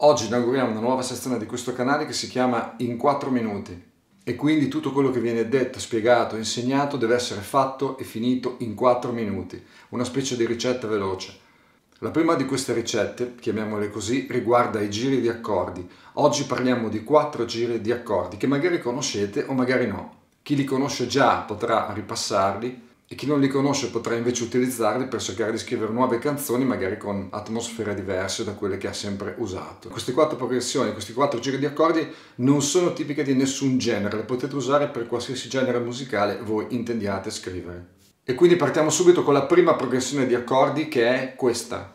Oggi inauguriamo una nuova sezione di questo canale che si chiama In 4 Minuti e quindi tutto quello che viene detto, spiegato, insegnato deve essere fatto e finito in 4 minuti, una specie di ricetta veloce. La prima di queste ricette, chiamiamole così, riguarda i giri di accordi. Oggi parliamo di 4 giri di accordi che magari conoscete o magari no. Chi li conosce già potrà ripassarli e chi non li conosce potrà invece utilizzarli per cercare di scrivere nuove canzoni magari con atmosfere diverse da quelle che ha sempre usato. Queste 4 progressioni, questi 4 giri di accordi non sono tipiche di nessun genere, le potete usare per qualsiasi genere musicale voi intendiate scrivere. E quindi partiamo subito con la prima progressione di accordi che è questa.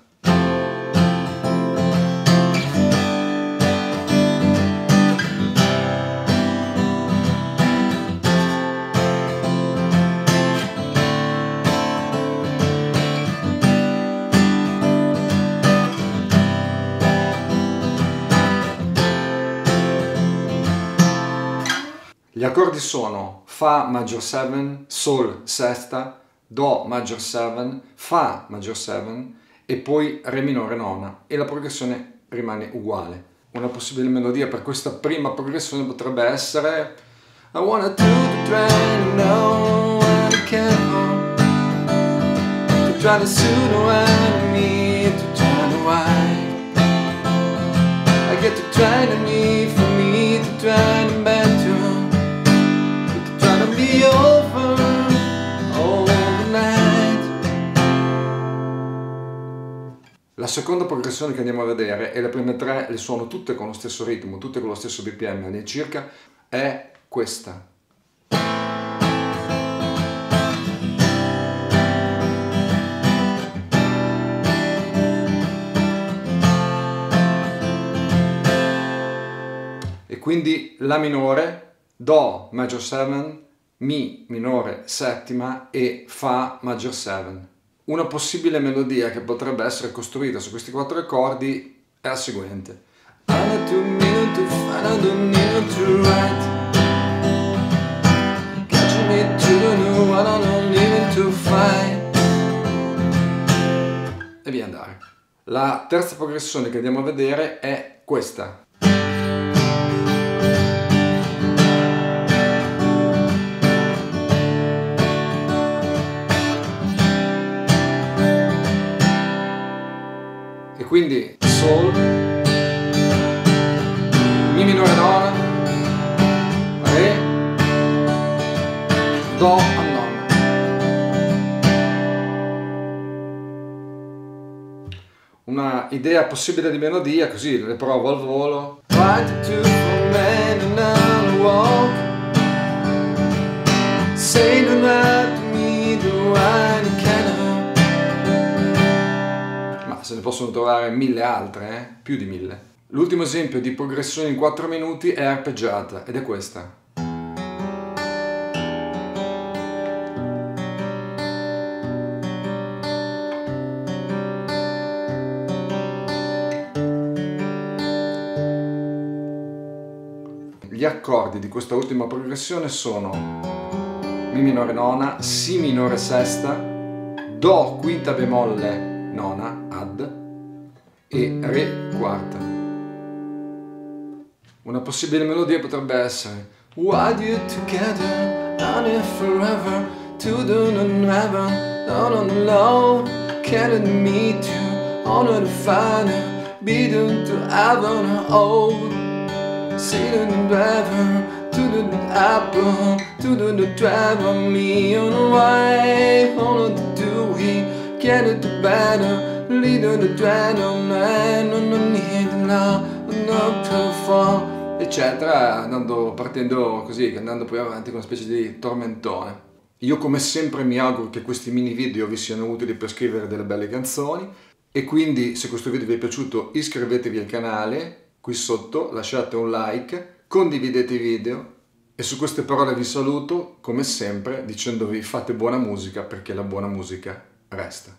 Gli accordi sono Fa maggior 7, Sol sesta, Do maggior 7, Fa maggior 7 e poi Re minore nona e la progressione rimane uguale. Una possibile melodia per questa prima progressione potrebbe essere I wanna do the train, no I can't home to try to suit when I need to try to ride I get to try to need for me to try to better. La seconda progressione che andiamo a vedere, e le prime 3 le suono tutte con lo stesso ritmo, tutte con lo stesso BPM all'incirca, è questa. E quindi La minore, Do maggior 7, Mi minore settima e Fa maggior 7. Una possibile melodia che potrebbe essere costruita su questi 4 accordi è la seguente. E via andare. La terza progressione che andiamo a vedere è questa. Quindi Sol, Mi minore nona, Re, Do a nona. Una idea possibile di melodia, così le provo al volo. Se ne possono trovare 1000 altre, più di 1000. L'ultimo esempio di progressione in 4 minuti è arpeggiata ed è questa. Gli accordi di questa ultima progressione sono Mi minore nona, Si minore sesta, Do quinta bemolle nona, Ad e Re quarta. Una possibile melodia potrebbe essere Why do you together, on it forever, to do not never, down on the low, can't meet you, honor the father, be done to heaven, oh, see the driver, to do the apple, to do the driver, me on the way, honor the dewey. Eccetera, partendo così, andando poi avanti con una specie di tormentone. Io come sempre mi auguro che questi mini video vi siano utili per scrivere delle belle canzoni e quindi se questo video vi è piaciuto iscrivetevi al canale qui sotto, lasciate un like, condividete i video e su queste parole vi saluto come sempre dicendovi fate buona musica perché la buona musica resta.